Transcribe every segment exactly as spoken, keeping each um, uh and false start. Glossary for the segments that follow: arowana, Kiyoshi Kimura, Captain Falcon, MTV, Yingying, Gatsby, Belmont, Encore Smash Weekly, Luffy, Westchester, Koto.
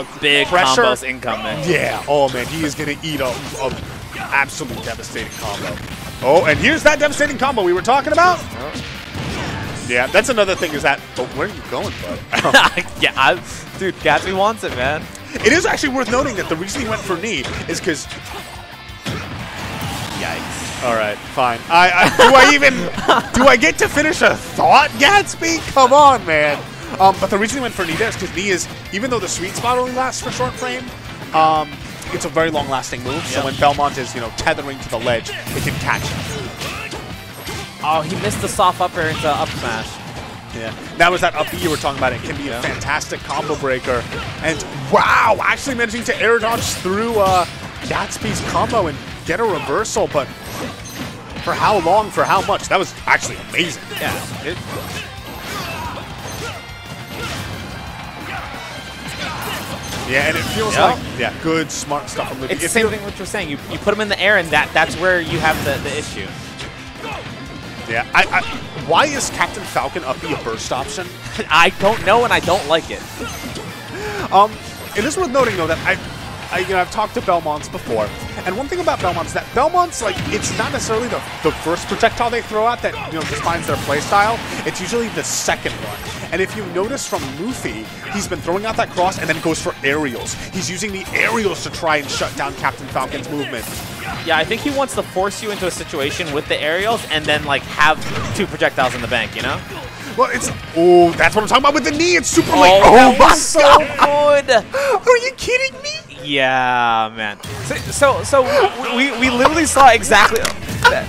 A big pressure. Combo's incoming. Yeah. Oh, man. He is going to eat a, a absolute devastating combo. Oh, and here's that devastating combo we were talking about. Yeah, that's another thing is that... But where are you going, bud? Yeah, I, dude, Gatsby wants it, man. It is actually worth noting that the reason he went for knee is because... Yikes. All right, fine. I, I do I even... do I get to finish a thought, Gatsby? Come on, man. Um, but the reason he went for knee there is because knee is... Even though the sweet spot only lasts for short frame, um, it's a very long-lasting move. Yep. So when Belmont is, you know, tethering to the ledge, it can catch him. Oh, he missed the soft upper into up smash. Yeah. That was that up B you were talking about. It can be yeah. a fantastic combo breaker. And wow, actually managing to air dodge through uh, Gatsby's combo and get a reversal. But for how long, for how much? That was actually amazing. Yeah. It yeah, and it feels yeah. like yeah, good, smart stuff from Luffy. It's the same thing what you're saying. You, you put him in the air, and that, that's where you have the, the issue. Yeah, I, I, why is Captain Falcon up the burst option? I don't know, and I don't like it. Um, it is worth noting though that I, I, you know, I've talked to Belmonts before, and one thing about Belmonts is that Belmonts like it's not necessarily the the first projectile they throw out that you know defines their playstyle. It's usually the second one. And if you notice from Luffy, he's been throwing out that cross and then goes for aerials. He's using the aerials to try and shut down Captain Falcon's movement. Yeah, I think he wants to force you into a situation with the aerials and then, like, have two projectiles in the bank, you know? Well, it's... Oh, that's what I'm talking about with the knee. It's super late. Oh, oh my so God. Good. Are you kidding me? Yeah, man. So, so, so we, we literally saw exactly...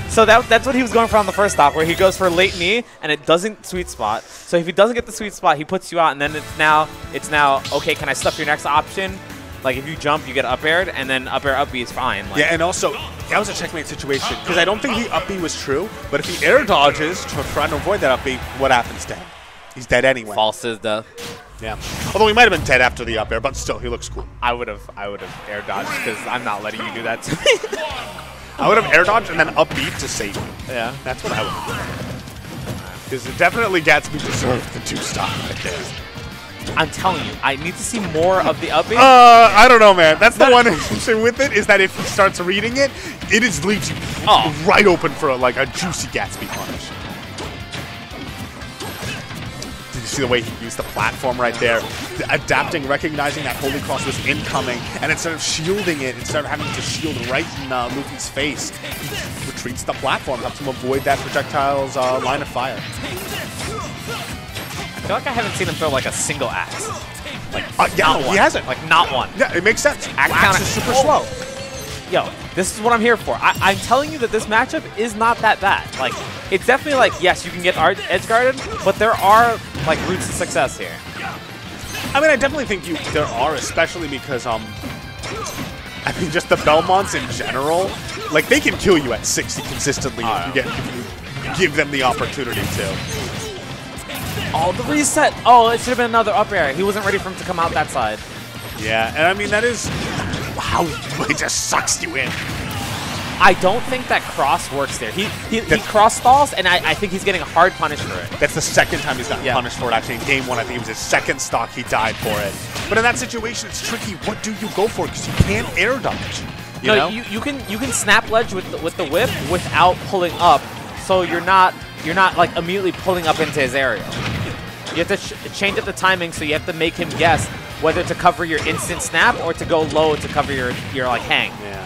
So that, that's what he was going for on the first stop, where he goes for late knee, and it doesn't sweet spot. So if he doesn't get the sweet spot, he puts you out, and then it's now, it's now okay, can I stuff your next option? Like, if you jump, you get up-aired, and then up-air up-B is fine. Like, yeah, and also, that was a checkmate situation, because I don't think the up-B was true, but if he air dodges to try to avoid that up-B, what happens to him? He's dead anyway. False is death. Yeah. Although he might have been dead after the up-air, but still, he looks cool. I would have I would have air dodged, because I'm not letting you do that to me. I would have air dodged and then up-B to save you. Yeah. That's what I would have. Because it definitely Gatsby deserved the two-stop right there. I'm telling you, I need to see more of the up-air. Uh, I don't know, man. That's the one issue with it is that if he starts reading it, it is leaves you oh. right open for a, like a juicy Gatsby punish. Did you see the way he used the platform right there? Adapting, recognizing that Holy Cross was incoming, and instead of shielding it, instead of having to shield right in uh, Luffy's face, he retreats the platform, helps him avoid that projectile's uh, line of fire. I feel like I haven't seen him throw like a single axe. Like, uh, yeah, not one. He hasn't. Like, not one. Yeah, it makes sense. Axe, axe is super slow. Yo, this is what I'm here for. I I'm telling you that this matchup is not that bad. Like, it's definitely like, yes, you can get edge guarded, but there are like routes to success here. I mean, I definitely think you there are, especially because um, I mean, just the Belmonts in general, like they can kill you at sixty consistently uh, if you get if you give them the opportunity to. Oh, the reset! Oh, it should have been another up air. He wasn't ready for him to come out that side. Yeah, and I mean, that is... Wow, it just sucks you in. I don't think that cross works there. He he, he cross stalls, and I, I think he's getting hard punished for it. That's the second time he's gotten yeah. punished for it, actually. In game one, I think it was his second stock he died for it. But in that situation, it's tricky. What do you go for? Because you can't air dodge. You no, know? You, you, can, you can snap ledge with the, with the whip without pulling up, so you're not, you're not like immediately pulling up into his aerial. You have to sh change up the timing, so you have to make him guess whether to cover your instant snap or to go low to cover your, your like, hang. Yeah.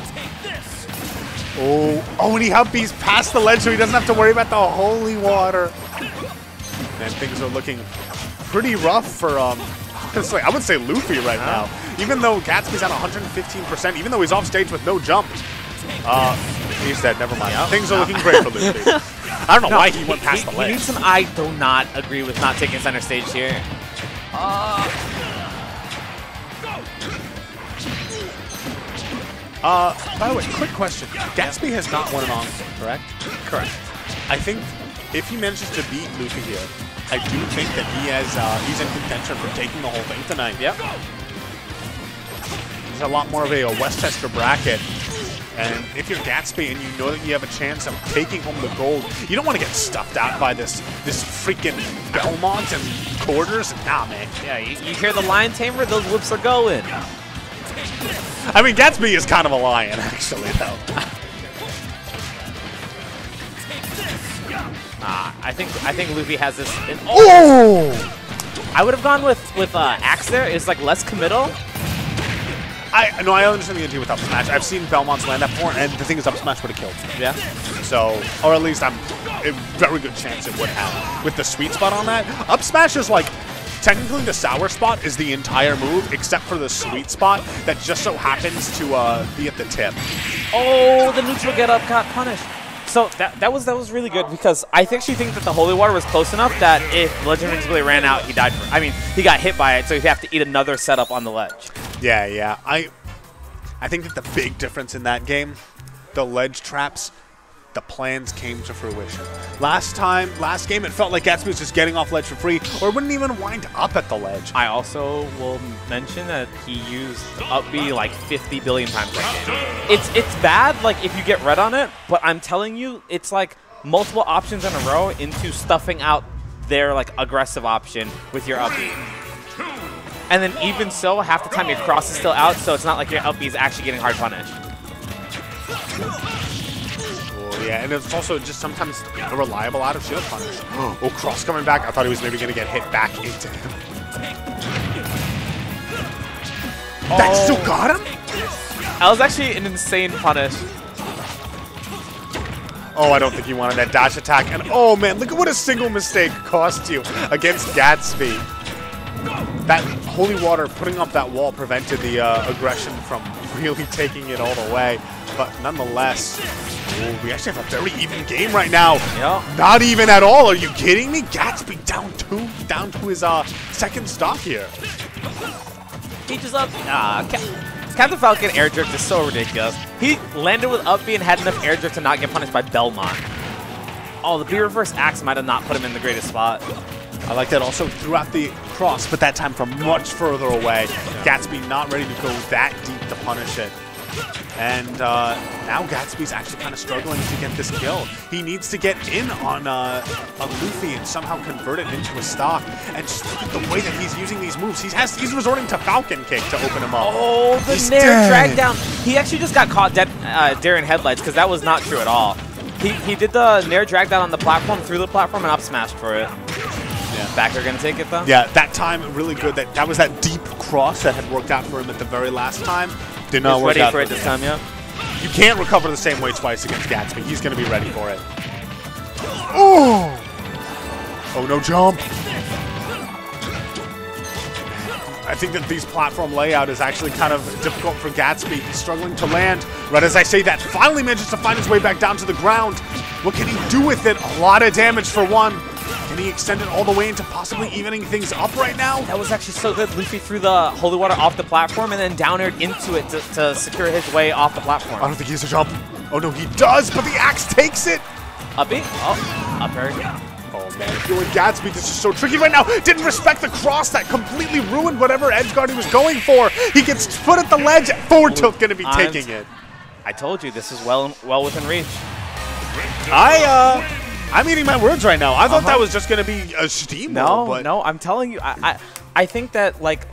Oh, oh, and he helped he's past the ledge, so he doesn't have to worry about the holy water. Man, things are looking pretty rough for, um, I would say Luffy right now. Even though Gatsby's at one hundred fifteen percent, even though he's off stage with no jump, uh, he's dead, never mind. Yeah. Things are no. looking great for Luffy. I don't know no, why he went past he, the ledge. He needs some, I do not agree with not taking center stage here. Uh, uh, by the way, quick question. Gatsby has not won an Encore, correct? Correct. I think if he manages to beat Luffy here, I do think that he has uh, he's in contention for taking the whole thing tonight. Yep. He's a lot more of a Westchester bracket. And if you're Gatsby and you know that you have a chance of taking home the gold, you don't want to get stuffed out by this this freaking Belmont and quarters. Nah, man. Yeah, you, you hear the lion tamer? Those whips are going. I mean, Gatsby is kind of a lion, actually, though. uh, I think I think Luffy has this. In oh! I would have gone with with uh, Axe there. It's like less committal. I no, I understand the idea with up smash. I've seen Belmont's land up before, and the thing is, up smash would have killed him. Yeah. So, or at least I'm a very good chance it would have with the sweet spot on that. Up smash is like technically the sour spot is the entire move except for the sweet spot that just so happens to uh, be at the tip. Oh, the neutral get up got punished. So that that was that was really good because I actually think that the holy water was close enough that if Legend of Rings really ran out, he died for it. I mean, he got hit by it, so he'd have to eat another setup on the ledge. Yeah, yeah. I I think that the big difference in that game, the ledge traps, the plans came to fruition. Last time, last game, it felt like Gatsby was just getting off ledge for free or wouldn't even wind up at the ledge. I also will mention that he used up B like fifty billion times that game. It's, it's bad, like, if you get red on it, but I'm telling you, it's like multiple options in a row into stuffing out their, like, aggressive option with your up B. And then even so, half the time your cross is still out, so it's not like your up B is actually getting hard punished. Yeah, and it's also just sometimes a reliable out of shield punish. Oh, cross coming back. I thought he was maybe going to get hit back into him. Oh. That still got him? That was actually an insane punish. Oh, I don't think he wanted that dash attack. And oh, man, look at what a single mistake cost you against Gatsby. That holy water putting up that wall prevented the uh, aggression from really taking it all the way. But nonetheless, ooh, we actually have a very even game right now. Yep. Not even at all. Are you kidding me? Gatsby down two, down to his uh, second stock here. Teaches up. Uh, Cap Captain Falcon air drift is so ridiculous. He landed with up B and had enough air drift to not get punished by Belmont. Oh, the B reverse axe might have not put him in the greatest spot. I like that also throughout the cross, but that time from much further away. Yeah. Gatsby not ready to go that deep to punish it. And uh, now Gatsby's actually kind of struggling to get this kill. He needs to get in on uh, a Luffy and somehow convert it into a stock. And just look at the way that he's using these moves. He's, has, he's resorting to Falcon Kick to open him up. Oh, the he's near dead. Drag down. He actually just got caught dead, uh, deer in headlights because that was not true at all. He, he did the near drag down on the platform, through the platform, and up smashed for it. Yeah. Backer gonna take it though? Yeah, that time really good. That, that was that deep cross that had worked out for him at the very last time. Did not work out for it this time, yeah. You can't recover the same way twice against Gatsby. He's going to be ready for it. Oh! Oh, no jump. I think that these platform layout is actually kind of difficult for Gatsby. He's struggling to land. Right as I say that, finally manages to find his way back down to the ground. What can he do with it? A lot of damage for one. Can he extend it all the way into possibly evening things up right now? That was actually so good. Luffy threw the holy water off the platform and then down aired into it to, to secure his way off the platform. I don't think he has a jump. Oh no, he does, but the axe takes it. Up B? Oh, up air. Oh man, if you were Gatsby, this is so tricky right now. Didn't respect the cross that completely ruined whatever edge guard he was going for. He gets put at the ledge. Forward tilt going to be I'm taking it. I told you this is well, well within reach. I uh. I'm eating my words right now. I thought uh-huh. that was just going to be a steamroll. No, but no, I'm telling you. I, I, I think that, like,